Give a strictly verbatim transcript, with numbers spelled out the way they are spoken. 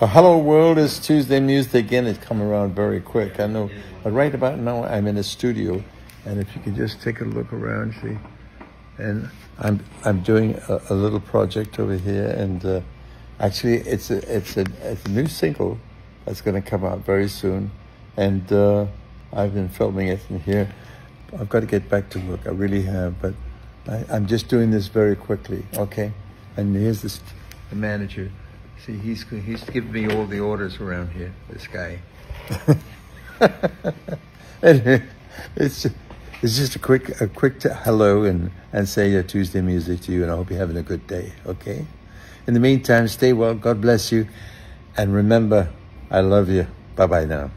Well, hello world, it's Tuesday Museday again. It's come around very quick, I know. But right about now I'm in a studio, and if you could just take a look around, see. And I'm I'm doing a, a little project over here, and uh, actually it's a it's a it's a new single that's going to come out very soon, and uh, I've been filming it in here. I've got to get back to work. I really have, but I, I'm just doing this very quickly, okay? And here's this, the manager. See, he's he's giving me all the orders around here. This guy. Anyway, it's it's just a quick a quick t hello and and say your Tuesday Museday to you, and I hope you're having a good day. Okay. In the meantime, stay well. God bless you, and remember, I love you. Bye bye now.